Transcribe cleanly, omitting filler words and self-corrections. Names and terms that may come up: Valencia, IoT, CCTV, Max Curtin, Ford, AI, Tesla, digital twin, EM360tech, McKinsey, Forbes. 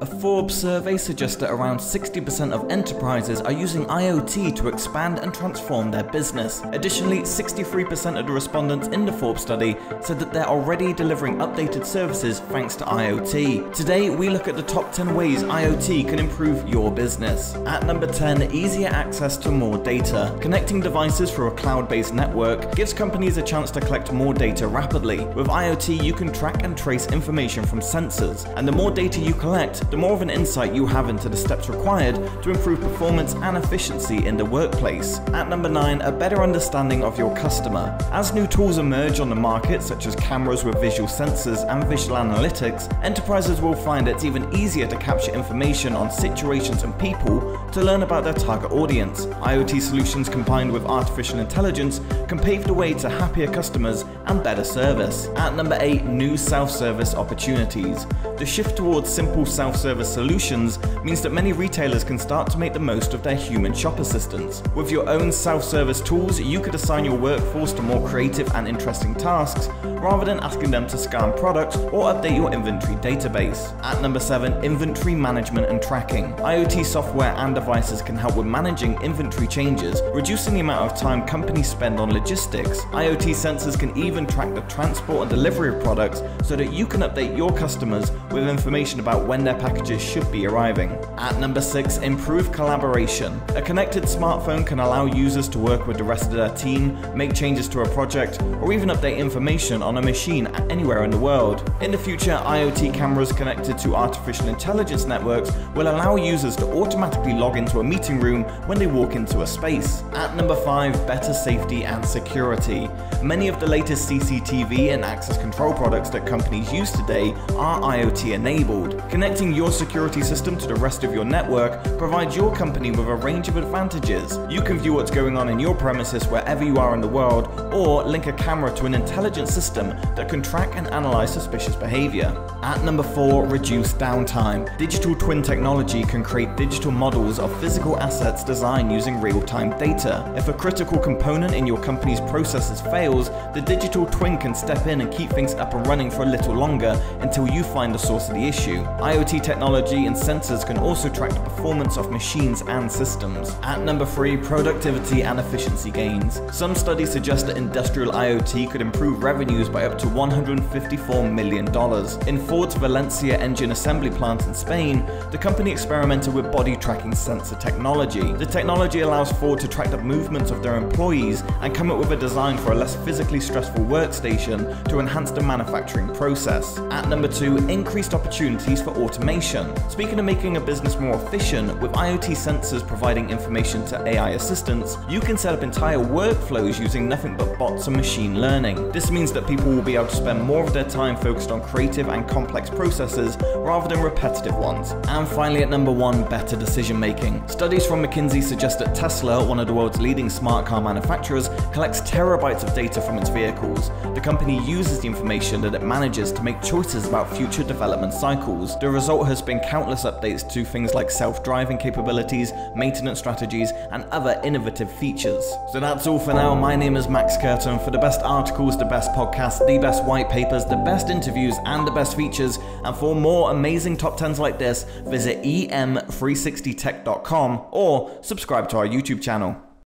A Forbes survey suggests that around 60% of enterprises are using IoT to expand and transform their business. Additionally, 63% of the respondents in the Forbes study said that they're already delivering updated services thanks to IoT. Today, we look at the top 10 ways IoT can improve your business. At number 10, easier access to more data. Connecting devices through a cloud-based network gives companies a chance to collect more data rapidly. With IoT, you can track and trace information from sensors, and the more data you collect, the more of an insight you have into the steps required to improve performance and efficiency in the workplace. At number 9, a better understanding of your customer. As new tools emerge on the market, such as cameras with visual sensors and visual analytics, enterprises will find it's even easier to capture information on situations and people to learn about their target audience. IoT solutions combined with artificial intelligence can pave the way to happier customers and better service. At number 8, new self-service opportunities. The shift towards simple self-service solutions means that many retailers can start to make the most of their human shop assistants. With your own self-service tools, you could assign your workforce to more creative and interesting tasks, rather than asking them to scan products or update your inventory database. At number 7, inventory management and tracking. IoT software and devices can help with managing inventory changes, reducing the amount of time companies spend on logistics. IoT sensors can even track the transport and delivery of products so that you can update your customers with information about when their packages should be arriving. At number 6, improve collaboration. A connected smartphone can allow users to work with the rest of their team, make changes to a project, or even update information on a machine anywhere in the world. In the future, IoT cameras connected to artificial intelligence networks will allow users to automatically log into a meeting room when they walk into a space. At number 5, better safety and security. Many of the latest CCTV and access control products that companies use today are IoT enabled. Connecting your security system to the rest of your network provides your company with a range of advantages. You can view what's going on in your premises wherever you are in the world, or link a camera to an intelligent system that can track and analyze suspicious behavior. At number 4, reduce downtime. Digital twin technology can create digital models of physical assets designed using real-time data. If a critical component in your company's processes fails, the digital twin can step in and keep things up and running for a little longer until you find the source of the issue. IoT technology and sensors can also track the performance of machines and systems. At number 3, productivity and efficiency gains. Some studies suggest that industrial IoT could improve revenues by up to $154 million. In Ford's Valencia engine assembly plant in Spain, the company experimented with body tracking sensor technology. The technology allows Ford to track the movements of their employees and come up with a design for a less physically stressful workstation to enhance the manufacturing process. At number 2, increased opportunities for automation. Speaking of making a business more efficient, with IoT sensors providing information to AI assistants, you can set up entire workflows using nothing but bots and machine learning. This means that people will be able to spend more of their time focused on creative and complex processes rather than repetitive ones. And finally, at number 1, better decision making. Studies from McKinsey suggest that Tesla, one of the world's leading smart car manufacturers, collects terabytes of data from its vehicles. The company uses the information that it manages to make choices about future development cycles. The result has been countless updates to things like self-driving capabilities, maintenance strategies, and other innovative features. So that's all for now. My name is Max Curtin. For the best articles, the best podcasts, the best white papers, the best interviews, and the best features, and for more amazing top 10s like this, visit EM360tech.com or subscribe to our YouTube channel.